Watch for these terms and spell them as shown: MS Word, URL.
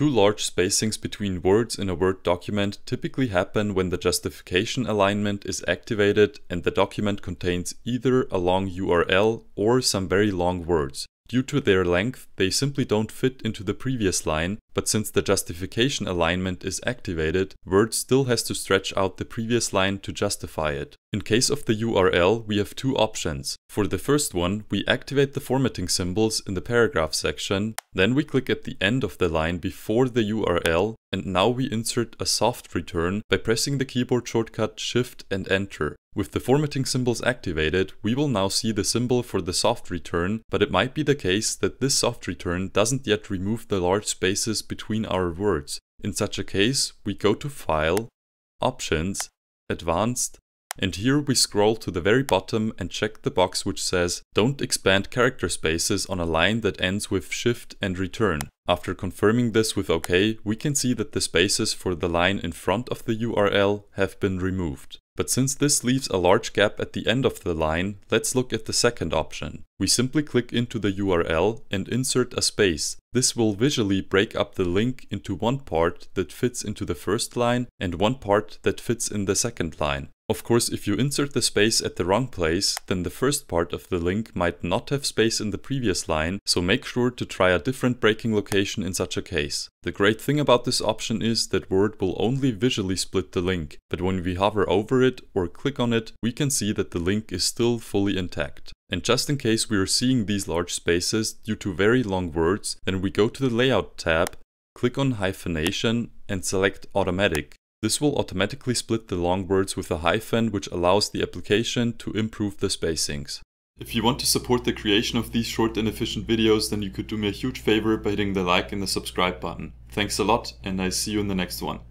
Too large spacings between words in a Word document typically happen when the justification alignment is activated and the document contains either a long URL or some very long words. Due to their length, they simply don't fit into the previous line, but since the justification alignment is activated, Word still has to stretch out the previous line to justify it. In case of the URL, we have two options. For the first one, we activate the formatting symbols in the paragraph section, then we click at the end of the line before the URL, and now we insert a soft return by pressing the keyboard shortcut Shift and Enter. With the formatting symbols activated, we will now see the symbol for the soft return, but it might be the case that this soft return doesn't yet remove the large spaces between our words. In such a case, we go to File, Options, Advanced, and here we scroll to the very bottom and check the box which says "Don't expand character spaces on a line that ends with Shift and Return." After confirming this with OK, we can see that the spaces for the line in front of the URL have been removed. But since this leaves a large gap at the end of the line, let's look at the second option. We simply click into the URL and insert a space. This will visually break up the link into one part that fits into the first line and one part that fits in the second line. Of course, if you insert the space at the wrong place, then the first part of the link might not have space in the previous line, so make sure to try a different breaking location in such a case. The great thing about this option is that Word will only visually split the link, but when we hover over it, or click on it, we can see that the link is still fully intact. And just in case we are seeing these large spaces due to very long words, then we go to the Layout tab, click on Hyphenation and select Automatic. This will automatically split the long words with a hyphen, which allows the application to improve the spacings. If you want to support the creation of these short and efficient videos, then you could do me a huge favor by hitting the like and the subscribe button. Thanks a lot, and I see you in the next one.